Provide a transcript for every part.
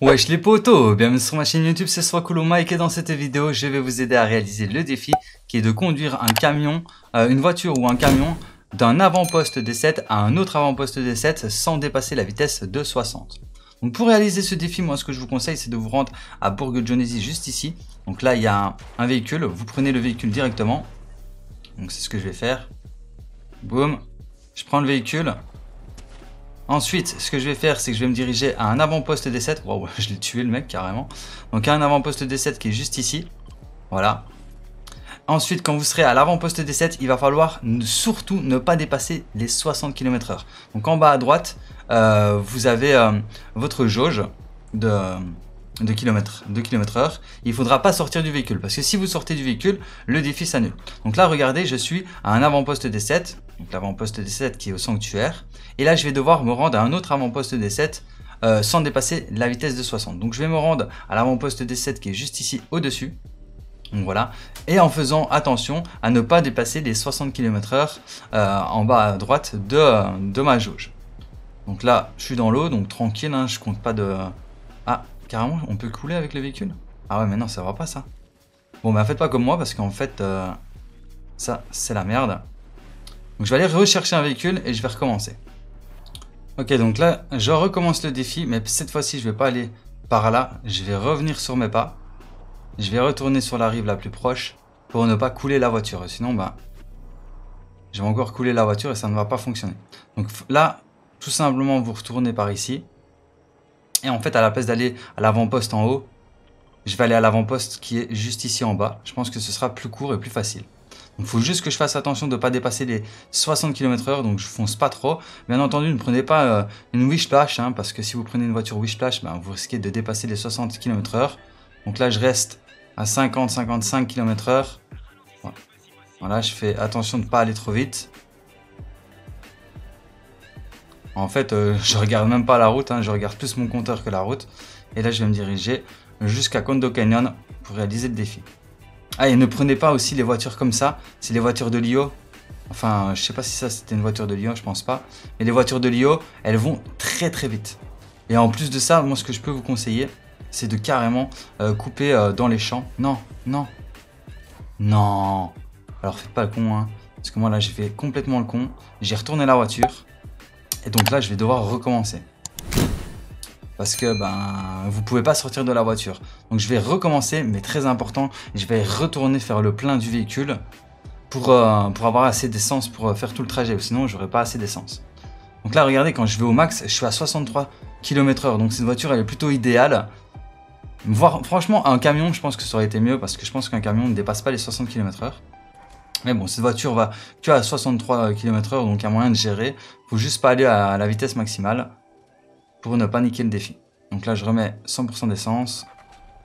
Wesh les potos, bienvenue sur ma chaîne YouTube, c'est Soiscool Mec et dans cette vidéo je vais vous aider à réaliser le défi qui est de conduire un camion, une voiture ou un camion d'un avant-poste D7 à un autre avant-poste D7 sans dépasser la vitesse de 60. Donc pour réaliser ce défi, moi ce que je vous conseille c'est de vous rendre à Bourgogne-Jonesie juste ici. Donc là il y a un véhicule, vous prenez le véhicule directement. Donc c'est ce que je vais faire. Boum, je prends le véhicule. Ensuite, ce que je vais faire, c'est que je vais me diriger à un avant-poste D7. Waouh, je l'ai tué le mec carrément. Donc à un avant-poste D7 qui est juste ici. Voilà. Ensuite, quand vous serez à l'avant-poste D7, il va falloir surtout ne pas dépasser les 60 km/h. Donc en bas à droite, vous avez votre jauge de km/h. Il ne faudra pas sortir du véhicule. Parce que si vous sortez du véhicule, le défi s'annule. Donc là, regardez, je suis à un avant-poste D7. Donc l'avant-poste D7 qui est au sanctuaire. Et là, je vais devoir me rendre à un autre avant-poste D7 sans dépasser la vitesse de 60. Donc je vais me rendre à l'avant-poste D7 qui est juste ici au-dessus. Donc voilà. Et en faisant attention à ne pas dépasser les 60 km/h en bas à droite de ma jauge. Donc là, je suis dans l'eau, donc tranquille, hein, je compte pas de... Ah, carrément, on peut couler avec le véhicule? Ah ouais, mais non, ça va pas ça. Bon, bah faites pas comme moi parce qu'en fait, ça, c'est la merde. Donc je vais aller rechercher un véhicule et je vais recommencer. Ok, donc là, je recommence le défi, mais cette fois-ci, je ne vais pas aller par là. Je vais revenir sur mes pas. Je vais retourner sur la rive la plus proche pour ne pas couler la voiture. Sinon, bah, je vais encore couler la voiture et ça ne va pas fonctionner. Donc là, tout simplement, vous retournez par ici. Et en fait, à la place d'aller à l'avant-poste en haut, je vais aller à l'avant-poste qui est juste ici en bas. Je pense que ce sera plus court et plus facile. Il faut juste que je fasse attention de ne pas dépasser les 60 km/h, donc je fonce pas trop. Bien entendu, ne prenez pas une Wishplash, hein, parce que si vous prenez une voiture Wishplash, ben, vous risquez de dépasser les 60 km/h. Donc là, je reste à 50-55 km/h. Voilà. Voilà, je fais attention de ne pas aller trop vite. En fait, je regarde même pas la route, hein, je regarde plus mon compteur que la route. Et là, je vais me diriger jusqu'à Condo Canyon pour réaliser le défi. Ah, et ne prenez pas aussi les voitures comme ça, c'est les voitures de Lio. Enfin, je sais pas si ça c'était une voiture de Lio, je pense pas. Mais les voitures de Lio, elles vont très très vite. Et en plus de ça, moi ce que je peux vous conseiller, c'est de carrément couper dans les champs. Non, non, non. Alors faites pas le con, hein. Parce que moi là, j'ai fait complètement le con. J'ai retourné la voiture. Et donc là, je vais devoir recommencer. Parce que ben, vous pouvez pas sortir de la voiture. Donc je vais recommencer, mais très important, je vais retourner faire le plein du véhicule pour avoir assez d'essence pour faire tout le trajet. Sinon, j'aurai pas assez d'essence. Donc là, regardez, quand je vais au max, je suis à 63 km/h. Donc cette voiture, elle est plutôt idéale. Voir, franchement, un camion, je pense que ça aurait été mieux parce que je pense qu'un camion ne dépasse pas les 60 km/h. Mais bon, cette voiture va que à 63 km/h, donc il y a moyen de gérer. Faut juste pas aller à la vitesse maximale. Pour ne pas niquer le défi. Donc là, je remets 100% d'essence.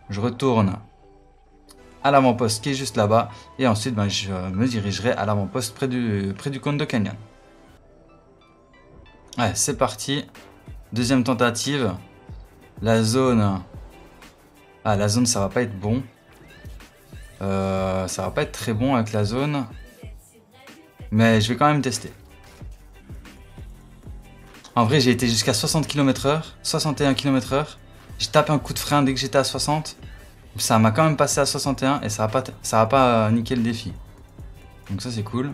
Je retourne à l'avant-poste qui est juste là-bas. Et ensuite, ben, je me dirigerai à l'avant-poste près du Condo Canyon. Ouais, c'est parti. Deuxième tentative. La zone... Ah, la zone, ça va pas être bon. Ça va pas être très bon avec la zone. Mais je vais quand même tester. En vrai, j'ai été jusqu'à 60 km/h, 61 km/h. J'ai tapé un coup de frein dès que j'étais à 60. Ça m'a quand même passé à 61 et ça va pas niquer le défi. Donc ça, c'est cool.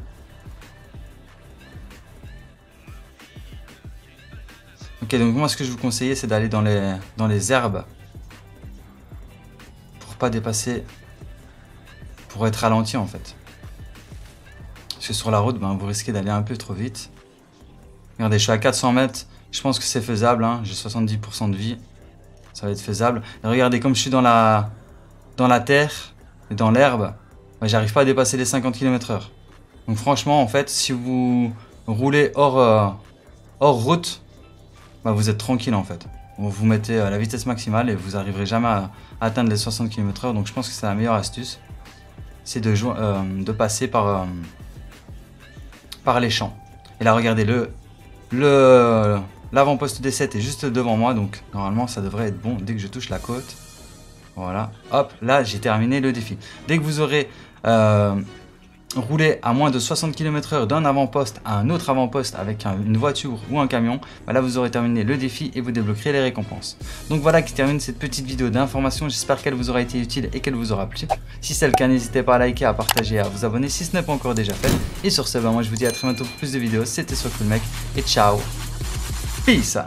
Ok, donc moi, ce que je vous conseillais, c'est d'aller dans les herbes. Pour pas dépasser... Pour être ralenti, en fait. Parce que sur la route, ben, vous risquez d'aller un peu trop vite. Regardez, je suis à 400 mètres, je pense que c'est faisable, hein. J'ai 70% de vie, ça va être faisable. Et regardez, comme je suis dans la terre et dans l'herbe, bah, j'arrive pas à dépasser les 50 km/h. Donc franchement, en fait, si vous roulez hors route, bah, vous êtes tranquille en fait. vous mettez la vitesse maximale et vous n'arriverez jamais à atteindre les 60 km/h. Donc je pense que c'est la meilleure astuce, c'est de passer par les champs. Et là regardez, l'avant-poste D7 est juste devant moi, donc normalement ça devrait être bon dès que je touche la côte. Voilà, hop, là j'ai terminé le défi. Dès que vous aurez roulé à moins de 60 km/h d'un avant-poste à un autre avant-poste avec une voiture ou un camion, bah là vous aurez terminé le défi et vous débloquerez les récompenses. Donc voilà qui termine cette petite vidéo d'information, j'espère qu'elle vous aura été utile et qu'elle vous aura plu. Si c'est le cas, n'hésitez pas à liker, à partager, à vous abonner si ce n'est pas encore déjà fait. Et sur ce, bah moi je vous dis à très bientôt pour plus de vidéos, c'était Soiscool Mec et ciao, peace.